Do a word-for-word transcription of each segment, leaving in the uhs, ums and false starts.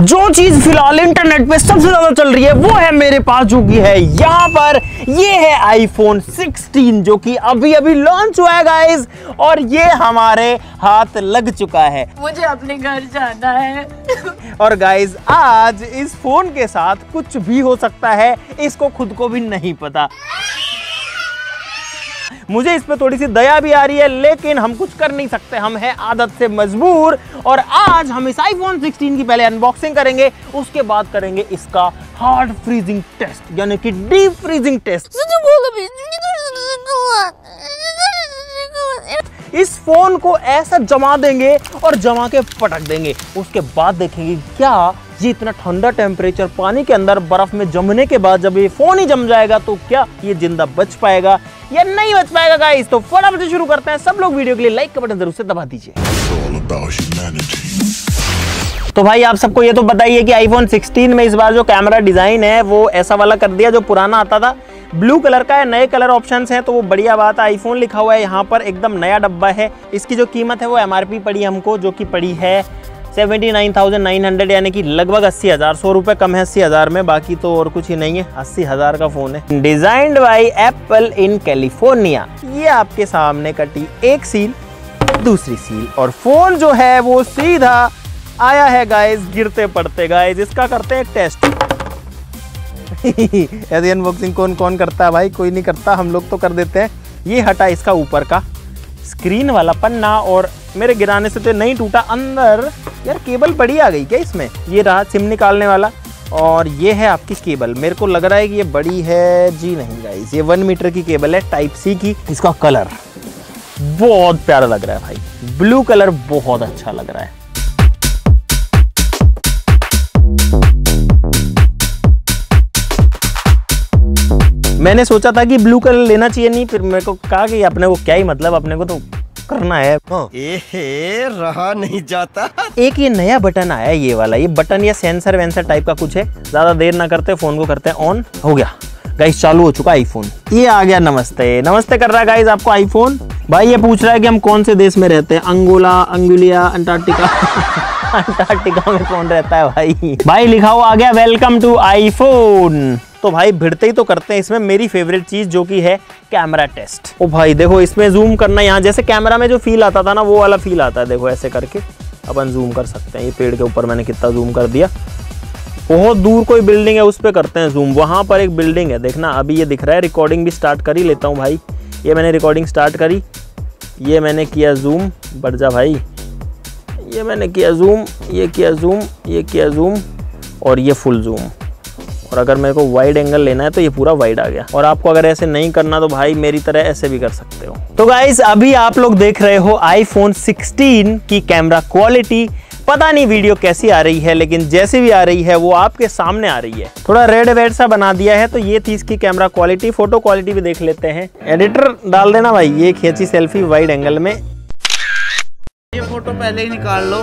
जो चीज फिलहाल इंटरनेट पे सबसे ज्यादा चल रही है वो है मेरे पास जो की है यहाँ पर, ये है आईफोन सिक्सटीन जो कि अभी अभी लॉन्च हुआ है गाइस, और ये हमारे हाथ लग चुका है। मुझे अपने घर जाना है और गाइस आज इस फोन के साथ कुछ भी हो सकता है, इसको खुद को भी नहीं पता। मुझे इस पर थोड़ी सी दया भी आ रही है, लेकिन हम कुछ कर नहीं सकते, हम हैं आदत से मजबूर। और आज हम इस आईफोन सिक्सटीन की पहले अनबॉक्सिंग करेंगे, उसके बाद करेंगे इसका हार्ड फ्रीजिंग टेस्ट, यानी कि डीप फ्रीजिंग टेस्ट। इस फोन को ऐसा जमा देंगे और जमा के पटक देंगे, उसके बाद देखेंगे क्या ये इतना ठंडा टेम्परेचर पानी के अंदर बर्फ में जमने के बाद जब ये फोन ही जम जाएगा तो क्या ये जिंदा बच पाएगा या नहीं बच पाएगा। गाइस तो फटाफट से शुरू करते हैं, सब लोग वीडियो के लिए लाइक का बटन जरूर से दबा दीजिए। तो भाई आप सबको ये तो बताइए कि आईफोन सिक्सटीन में इस बार जो कैमरा डिजाइन है वो ऐसा वाला कर दिया जो पुराना आता था, ब्लू कलर का है, नए कलर ऑप्शंस हैं तो वो बढ़िया बात है। आईफोन लिखा हुआ है यहाँ पर, एकदम नया डब्बा है। इसकी जो कीमत है वो एमआरपी पड़ी हमको, जो कि पड़ी है seventy nine thousand nine hundred, यानी कि लगभग अस्सी हज़ार सौ रुपये कम है अस्सी हज़ार में, बाकी तो और कुछ ही नहीं है। अस्सी हज़ार का फ़ोन है, designed by Apple in California. ये आपके सामने कटी एक सील, दूसरी सील, और फ़ोन जो है वो सीधा आया है गाइस गिरते पड़ते। गाइस इसका करते हैं टेस्ट ऐसी अनबॉक्सिंग कौन कौन करता है भाई, कोई नहीं करता, हम लोग तो कर देते हैं। ये हटा इसका ऊपर का स्क्रीन वाला पन्ना, और मेरे गिराने से तो नहीं टूटा। अंदर यार केबल बड़ी आ गई क्या इसमें, ये रहा सिम निकालने वाला, और ये है आपकी केबल। मेरे को लग रहा है कि ये बड़ी है, जी नहीं गाइस ये वन मीटर की केबल है टाइप सी की। इसका कलर बहुत प्यारा लग रहा है भाई, ब्लू कलर बहुत अच्छा लग रहा है। मैंने सोचा था कि ब्लू कलर लेना चाहिए नहीं, फिर मेरे को कहा कि अपने को क्या ही मतलब, अपने को तो करना है। एहे, रहा नहीं जाता। एक ये नया बटन आया है, ये वाला, ये बटन या सेंसर वेंसर टाइप का कुछ है। ज्यादा देर ना करते फोन को करते हैं ऑन। हो गया गाइस, चालू हो चुका आईफोन। ये आ गया, नमस्ते नमस्ते कर रहा है गाइस आपको आईफोन। भाई ये पूछ रहा है कि हम कौन से देश में रहते हैं, अंगोला, अंगुलिया, अंटार्कटिका अंटार्कटिका में कौन रहता है भाई। भाई लिखा हुआ आ गया वेलकम टू आईफोन। तो भाई भिड़ते ही तो करते हैं इसमें मेरी फेवरेट चीज जो कि है कैमरा टेस्ट। ओ भाई देखो इसमें जूम करना, यहाँ जैसे कैमरा में जो फील आता था ना वो वाला फील आता है। देखो ऐसे करके अपन जूम कर सकते हैं, ये पेड़ के ऊपर मैंने कितना जूम कर दिया। बहुत दूर कोई बिल्डिंग है उस पर करते हैं जूम, वहाँ पर एक बिल्डिंग है देखना, अभी ये दिख रहा है। रिकॉर्डिंग भी स्टार्ट कर ही लेता हूँ भाई, ये मैंने रिकॉर्डिंग स्टार्ट करी, ये मैंने किया जूम, बढ़ जा भाई, ये मैंने किया जूम, ये किया जूम, ये किया जूम, और ये फुल जूम। और अगर मेरे को वाइड एंगल लेना है तो ये पूरा वाइड आ गया, और आपको अगर ऐसे नहीं करना तो भाई मेरी तरह ऐसे भी कर सकते हो। तो गाइस अभी आप लोग देख रहे हो आईफोन सिक्सटीन की कैमरा क्वालिटी। पता नहीं वीडियो कैसी आ रही है, लेकिन जैसी भी आ रही है वो आपके सामने आ रही है। थोड़ा रेड वेड सा बना दिया है, तो ये थी इसकी कैमरा क्वालिटी। फोटो क्वालिटी भी देख लेते हैं, एडिटर डाल देना भाई, ये खींची सेल्फी वाइड एंगल में। ये फोटो पहले ही निकाल लो,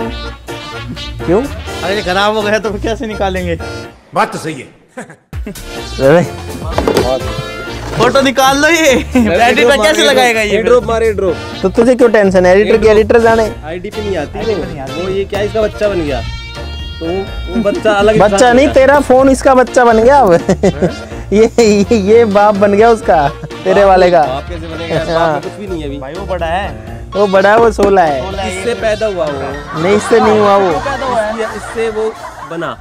क्यों, अरे खराब हो गया तो कैसे निकालेंगे, बात तो सही है। फोटो निकाल लो, ये बैटरी पर कैसे लगाएगा ये ड्रॉप मारे ड्रॉप। तो तुझे क्यों टेंशन है, एडिटर की एडिटर जाने आईडी पे नहीं आती वो। ये क्या इसका बच्चा बन गया, तो वो बच्चा अलग बच्चा नहीं, तेरा फोन इसका बच्चा बन गया अब। ये ये बाप बन गया उसका, तेरे वाले का बाप कैसे बनेगा, कुछ भी नहीं है अभी भाई। वो बड़ा है, वो बड़ा है, वो सोलह है, इससे पैदा हुआ वो नहीं, इससे नहीं हुआ वो, इससे वो बना।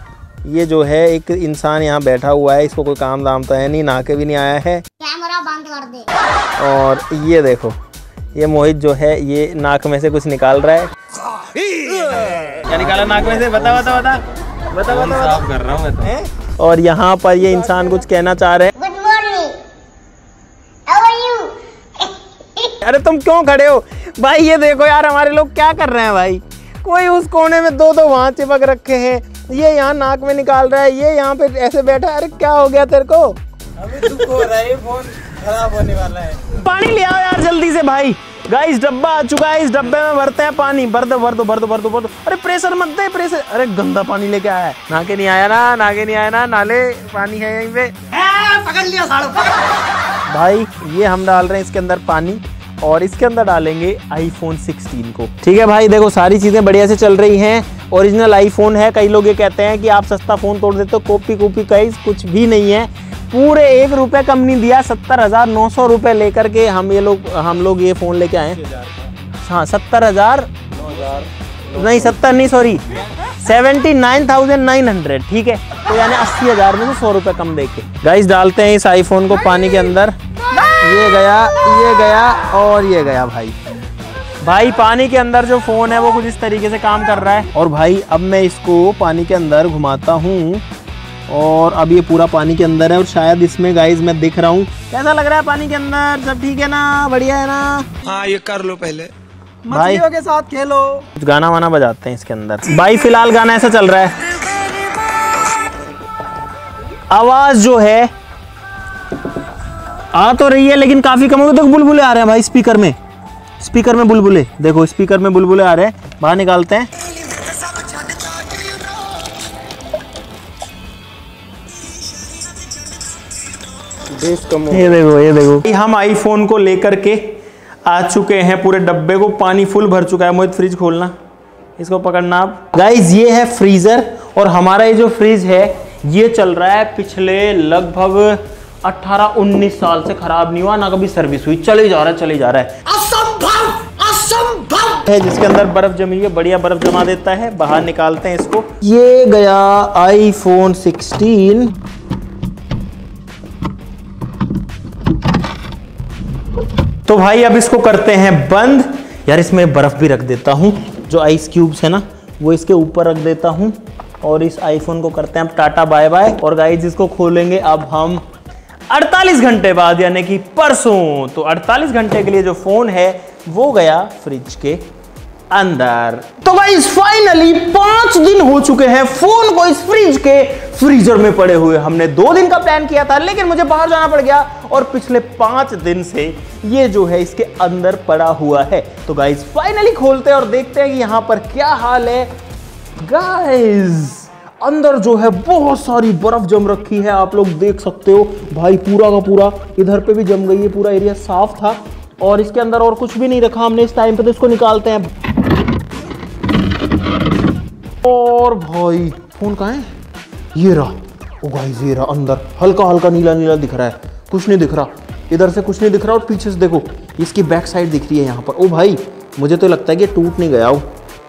ये जो है एक इंसान यहाँ बैठा हुआ है, इसको कोई काम दाम तो है नहीं, नहा के भी नहीं आया है। कैमरा बंद कर दे। और ये देखो ये मोहित जो है ये नाक में से कुछ निकाल रहा है, क्या निकाला नाक में से, बता बता बता बता बता, बता। साफ कर रहा हूं मैं तो। और यहाँ पर ये इंसान कुछ कहना चाह रहे हैं। Good morning, how are you. अरे तुम क्यों खड़े हो भाई, ये देखो यार हमारे लोग क्या कर रहे हैं भाई। कोई उस कोने में दो दो वहाँ चिपक रखे हैं, ये यहाँ नाक में निकाल रहा है, ये यहाँ पे ऐसे बैठा। अरे क्या हो गया तेरे को, अभी दुख हो रहा है, फोन खराब होने वाला है। पानी ले आओ यार जल्दी से भाई। गाइस डब्बा आ चुका है, इस डब्बे में भरते हैं पानी, भर दो भर दो भर दो भर दो भर दो। अरे प्रेशर मत दे प्रेशर, अरे गंदा पानी लेके आया है, नाके नहीं आया ना, नाके नहीं आया ना, नाले पानी है यहीं पे, पकड़ लिया साड़ो भाई। ये हम डाल रहे हैं इसके अंदर पानी, और इसके अंदर डालेंगे आईफोन सिक्सटीन को। ठीक है भाई देखो सारी चीजें बढ़िया से चल रही हैं, ओरिजिनल आईफोन है। कई लोग ये कहते हैं कि आप सस्ता फ़ोन तोड़ देते हो, कॉपी कॉपी गाइस कुछ भी नहीं है, पूरे एक रुपये कम नहीं दिया, सत्तर हज़ार नौ सौ रुपये लेकर के हम ये लोग हम लोग ये फ़ोन लेके आए हैं। हाँ सत्तर हज़ार नहीं सत्तर नहीं sorry seventy nine thousand nine hundred ठीक है, तो यानी अस्सी हज़ार में से सौ रुपये कम देके। गाइस डालते हैं इस आईफोन को पानी के अंदर, ये गया ये गया और ये गया भाई। भाई पानी के अंदर जो फ़ोन है वो कुछ इस तरीके से काम कर रहा है। और भाई अब मैं इसको पानी के अंदर घुमाता हूँ और अब ये पूरा पानी के अंदर है और शायद इसमें गाइस मैं दिख रहा हूँ। कैसा लग रहा है पानी के अंदर? सब ठीक है ना? बढ़िया है ना? हाँ ये कर लो पहले, मछलियों के साथ खेलो। कुछ गाना वाना बजाते हैं इसके अंदर। भाई फिलहाल गाना ऐसा चल रहा है, आवाज़ जो है आ तो रही है लेकिन काफ़ी कम हो गई। तो बुलबुले आ रहे हैं भाई स्पीकर में, स्पीकर में बुलबुले, देखो स्पीकर में बुलबुले आ रहे हैं। बाहर निकालते हैं। ये देखो ये देखो हम आईफोन को लेकर के आ चुके हैं, पूरे डब्बे को पानी फुल भर चुका है। मोहित फ्रिज खोलना, इसको पकड़ना आप। गाइज ये है फ्रीजर और हमारा ये जो फ्रिज है ये चल रहा है पिछले लगभग अठारह उन्नीस साल से खराब नहीं हुआ, ना कभी सर्विस हुई, चले जा रहा है चले जा रहा है। असंभव असंभव है। जिसके अंदर बर्फ जमी है, बढ़िया बर्फ जमा देता है। बाहर निकालते हैं इसको। ये गया आईफोन सोलह। तो भाई अब इसको करते हैं बंद। यार इसमें बर्फ भी रख देता हूँ, जो आइस क्यूब्स है ना वो इसके ऊपर रख देता हूँ। और इस आईफोन को करते हैं अब टाटा बाय बाय। और गाइज इसको खोलेंगे अब हम अड़तालीस घंटे बाद, यानी कि परसों। तो अड़तालीस घंटे के लिए जो फोन है वो गया फ्रिज के अंदर। तो गाइस फाइनली पांच दिन हो चुके हैं फोन को इस फ्रिज के फ्रीजर में पड़े हुए। हमने दो दिन का प्लान किया था लेकिन मुझे बाहर जाना पड़ गया और पिछले पांच दिन से ये जो है इसके अंदर पड़ा हुआ है। तो गाइस फाइनली खोलते हैं और देखते हैं कि यहाँ पर क्या हाल है। गाइस अंदर जो है बहुत सारी बर्फ जम रखी है, आप लोग देख सकते हो भाई, पूरा का पूरा इधर पे भी जम गई है, पूरा एरिया साफ था। और इसके अंदर और कुछ भी नहीं रखा हमने इस टाइम पे, तो इसको निकालते हैं। और भाई फोन कहाँ है? ये रहा। ओ गाइस ये रहा अंदर, हल्का हल्का नीला नीला दिख रहा है, कुछ नहीं दिख रहा, इधर से कुछ नहीं दिख रहा। और पीछे से देखो इसकी बैक साइड दिख रही है यहाँ पर। ओ भाई मुझे तो लगता है कि टूट नहीं गया हो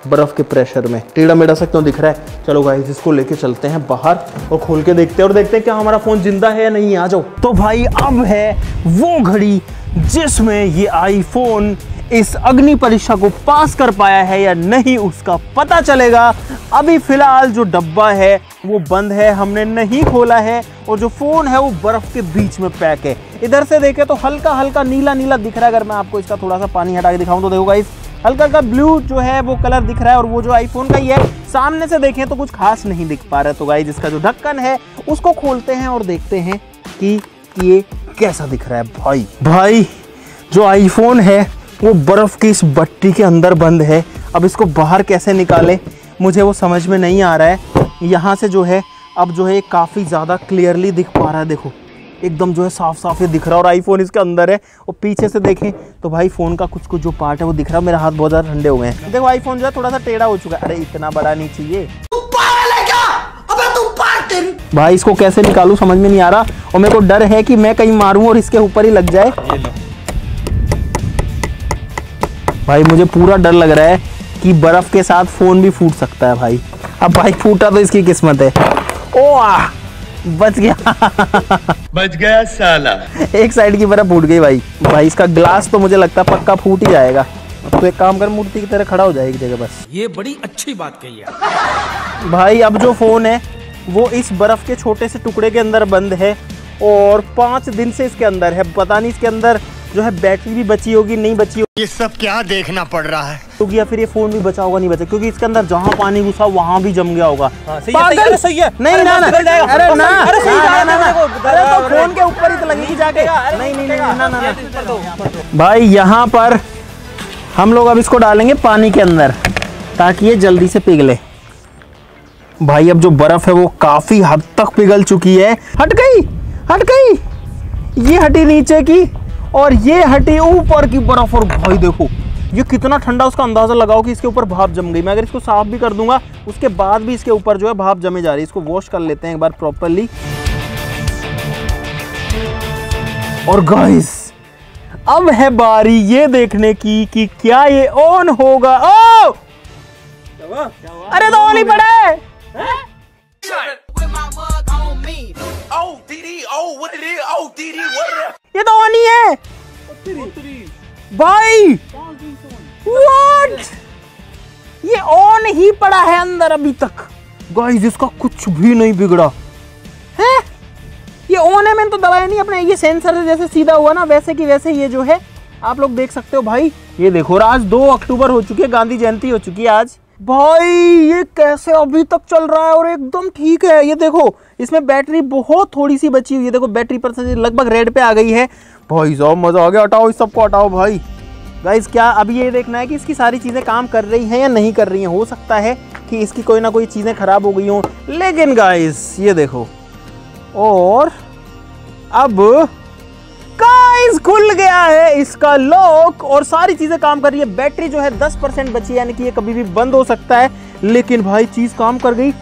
बर्फ के प्रेशर में, टेढ़ा मेढ़ा सा क्यों दिख रहा है। चलो गाइस इसको लेके चलते हैं बाहर और खोल के देखते हैं और देखते हैं क्या हमारा फोन जिंदा है या नहीं। आ जाओ। तो भाई अब है वो घड़ी जिसमें ये आईफोन इस अग्नि परीक्षा को पास कर पाया है या नहीं उसका पता चलेगा। अभी फिलहाल जो डब्बा है वो बंद है, हमने नहीं खोला है। और जो फ़ोन है वो बर्फ़ के बीच में पैक है। इधर से देखें तो हल्का हल्का नीला नीला दिख रहा है। अगर मैं आपको इसका थोड़ा सा पानी हटा के दिखाऊँ तो देखो गाइस हल्का हल्का ब्लू जो है वो कलर दिख रहा है। और वो जो आईफोन का ही है, सामने से देखें तो कुछ खास नहीं दिख पा रहा है। तो गाइस इसका जो ढक्कन है उसको खोलते हैं और देखते हैं कि ये कैसा दिख रहा है। भाई भाई जो आईफोन है वो बर्फ़ की इस भट्टी के अंदर बंद है। अब इसको बाहर कैसे निकालें मुझे वो समझ में नहीं आ रहा है। यहाँ से जो है अब जो है काफ़ी ज़्यादा क्लियरली दिख पा रहा है, देखो एकदम जो है साफ साफ ये दिख रहा है। और आईफोन इसके अंदर है। और पीछे से देखें तो भाई फ़ोन का कुछ कुछ जो पार्ट है वो दिख रहा है। मेरा हाथ बहुत ज़्यादा ठंडे हो गए हैं। देखो आईफोन जो है थोड़ा सा टेढ़ा हो चुका है। अरे इतना बड़ा नहीं चाहिए। भाई इसको कैसे निकालूं समझ में नहीं आ रहा। और मेरे को डर है कि मैं कहीं मारूं और इसके ऊपर ही लग जाए। भाई मुझे पूरा डर लग रहा है कि बर्फ़ के साथ फ़ोन भी फूट सकता है भाई। अब भाई फूटा तो इसकी किस्मत है। ओ आ बच गया बच गया साला। एक साइड की बर्फ फूट गई भाई। भाई इसका ग्लास तो मुझे लगता है पक्का फूट ही जाएगा। तो एक काम कर, मूर्ति की तरह खड़ा हो जाए एक जगह बस। ये बड़ी अच्छी बात कही है भाई। अब जो फोन है वो इस बर्फ के छोटे से टुकड़े के अंदर बंद है और पाँच दिन से इसके अंदर है। पता नहीं इसके अंदर जो है बैटरी भी बची होगी नहीं बची होगी, ये सब क्या देखना पड़ रहा है। क्योंकि या फिर ये फोन भी बचा होगा नहीं बचा, क्योंकि इसके अंदर जहाँ पानी घुसा वहाँ भी जम गया होगा। सही है सही है। नहीं ना ना अरे ना अरे तो फोन के ऊपर ही तो लगेगी जाके। नहीं नहीं ना ना भाई यहाँ पर हम लोग अब इसको डालेंगे पानी के अंदर ताकि ये जल्दी से पिघले। भाई अब जो बर्फ है वो काफी हद तक पिघल चुकी है। हट गई हट गई, ये हटी नीचे की और ये हटी ऊपर की बर्फ। और भाई देखो ये कितना ठंडा, उसका अंदाज़ा लगाओ कि इसके ऊपर भाप जम गई। मैं अगर इसको साफ़ भी कर दूंगा उसके बाद भी इसके ऊपर जो है भाप जमी जा रही है। इसको वॉश कर लेते हैं एक बार प्रॉपरली। और गाइस अब है बारी ये देखने की कि क्या ये ऑन होगा। ओ क्या क्या हुआ? अरे तो ऑन ही पड़ा है। ये तो ऑन ही है भाई। व्हाट, ये ऑन ही पड़ा है अंदर अभी तक। गाइस इसका कुछ भी नहीं बिगड़ा है, ये ऑन है। मैंने तो दबाया नहीं अपने, ये सेंसर से जैसे सीधा हुआ ना वैसे की वैसे ये जो है आप लोग देख सकते हो भाई। ये देखो, आज दो अक्टूबर हो चुकी है, गांधी जयंती हो चुकी है आज भाई। ये कैसे अभी तक चल रहा है और एकदम ठीक है। ये देखो इसमें बैटरी बहुत थोड़ी सी बची हुई है, देखो बैटरी परसेंटेज लगभग रेड पे आ गई है भाई साहब। मज़ा आ गया, हटाओ इस सबको, हटाओ भाई। गाइस क्या अभी ये देखना है कि इसकी सारी चीज़ें काम कर रही हैं या नहीं कर रही हैं। हो सकता है कि इसकी कोई ना कोई चीज़ें खराब हो गई हों, लेकिन गाइस ये देखो और अब गाइस खुल गया है इसका लॉक और सारी चीज़ें काम कर रही है। बैटरी जो है दस परसेंट बची, यानी कि ये कभी भी बंद हो सकता है, लेकिन भाई चीज़ काम कर गई।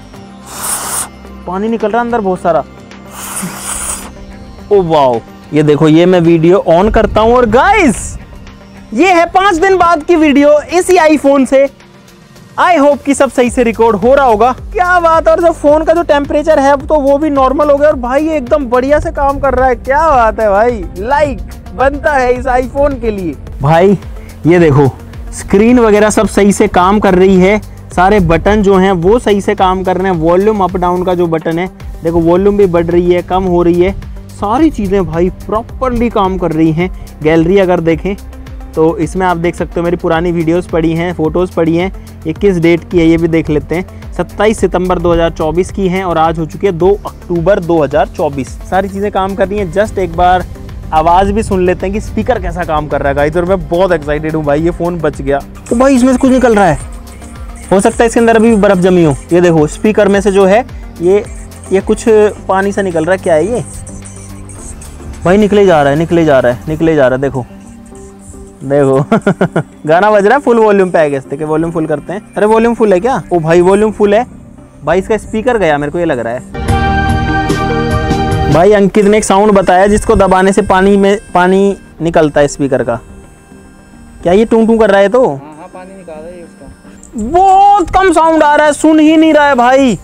पानी निकल रहा है अंदर बहुत सारा। ओ वाओ, ये देखो ये मैं वीडियो ऑन करता हूँ और गाइस ये है पाँच दिन बाद की वीडियो इसी आईफोन से। आई होप कि सब सही से रिकॉर्ड हो रहा होगा। क्या बात है, और जो फ़ोन का जो टेम्परेचर है तो वो भी नॉर्मल हो गया और भाई ये एकदम बढ़िया से काम कर रहा है। क्या बात है भाई, लाइक बनता है इस आईफोन के लिए भाई। ये देखो स्क्रीन वगैरह सब सही से काम कर रही है, सारे बटन जो हैं वो सही से काम कर रहे हैं। वॉल्यूम अप डाउन का जो बटन है देखो वॉल्यूम भी बढ़ रही है, कम हो रही है, सारी चीज़ें भाई प्रॉपरली काम कर रही हैं। गैलरी अगर देखें तो इसमें आप देख सकते हो मेरी पुरानी वीडियोस पड़ी हैं, फ़ोटोज़ पड़ी हैं। ये किस डेट की है ये भी देख लेते हैं, सत्ताईस सितंबर दो हज़ार चौबीस की हैं और आज हो चुकी है दो अक्टूबर दो हज़ार चौबीस। सारी चीज़ें काम कर रही हैं। जस्ट एक बार आवाज़ भी सुन लेते हैं कि स्पीकर कैसा काम कर रहा है गाइस। और मैं बहुत एक्साइटेड हूँ भाई, ये फ़ोन बच गया। तो भाई इसमें से कुछ निकल रहा है, हो सकता है इसके अंदर अभी बर्फ़ जमी हो। ये देखो स्पीकर में से जो है ये ये कुछ पानी सा निकल रहा है। क्या है ये भाई? निकले जा रहा है, निकले जा रहा है, निकले जा रहा है। देखो देखो गाना बज रहा है फुल वॉल्यूम पे। आ गया कि वॉल्यूम फुल करते हैं। अरे वॉल्यूम फुल है क्या? ओ भाई वॉल्यूम फुल है भाई। इसका स्पीकर गया मेरे को ये लग रहा है भाई। अंकित ने एक साउंड बताया जिसको दबाने से पानी में पानी निकलता है स्पीकर का। क्या ये टूं टूं कर रहा है? तो हाँ, हाँ, पानी निकाल रहा है उसका। बहुत कम साउंड आ रहा है, सुन ही नहीं रहा है भाई।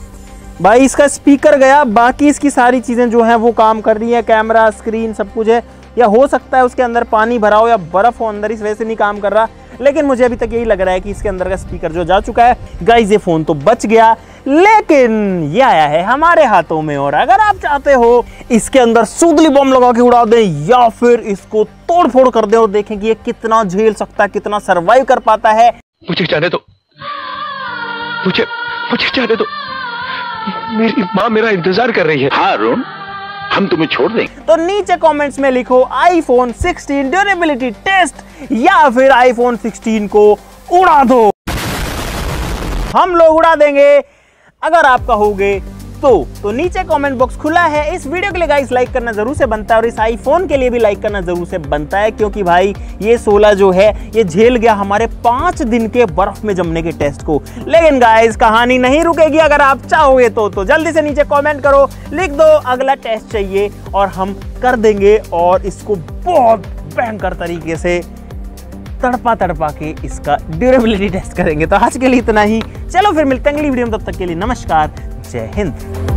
भाई इसका स्पीकर गया, बाकी इसकी सारी चीज़ें जो हैं वो काम कर रही है। कैमरा, स्क्रीन सब कुछ है। या हो सकता है उसके अंदर पानी भरा हो या बर्फ़ हो अंदर, इस वजह से नहीं काम कर रहा। लेकिन मुझे अभी तक यही लग रहा है कि इसके अंदर का स्पीकर जो जा चुका है। गाइस ये फ़ोन तो बच गया, लेकिन ये आया है हमारे हाथों में। और अगर आप चाहते हो इसके अंदर सूदली बम लगा के उड़ा दें या फिर इसको तोड़ फोड़ कर दें और देखें कि ये कितना झेल सकता है, कितना सर्वाइव कर पाता है। मुझे जाने दो, मुझे मुझे जाने दो, मेरी माँ मेरा इंतजार कर रही है। हाँ अरुण, हम तुम्हें छोड़ देंगे। तो नीचे कमेंट्स में लिखो आईफोन सिक्सटीन ड्यूरेबिलिटी टेस्ट या फिर आईफोन सिक्सटीन को उड़ा दो। हम लोग उड़ा देंगे अगर आप कहोगे तो। तो नीचे कमेंट बॉक्स खुला है। इस वीडियो के लिए गाइस लाइक करना जरूर से बनता है और इस आईफोन के लिए भी लाइक करना जरूर से बनता है, क्योंकि भाई ये सोलह जो है ये झेल गया हमारे पाँच दिन के बर्फ में जमने के टेस्ट को। लेकिन गाइस कहानी नहीं रुकेगी। अगर आप चाहोगे तो तो जल्दी से नीचे कॉमेंट करो, लिख दो अगला टेस्ट चाहिए और हम कर देंगे। और इसको बहुत भयंकर तरीके से तड़पा तड़पा के इसका ड्यूरेबिलिटी टेस्ट करेंगे। तो आज के लिए इतना ही, चलो फिर मिलते हैं अगली वीडियो में। तब तक के लिए नमस्कार, जय हिंद।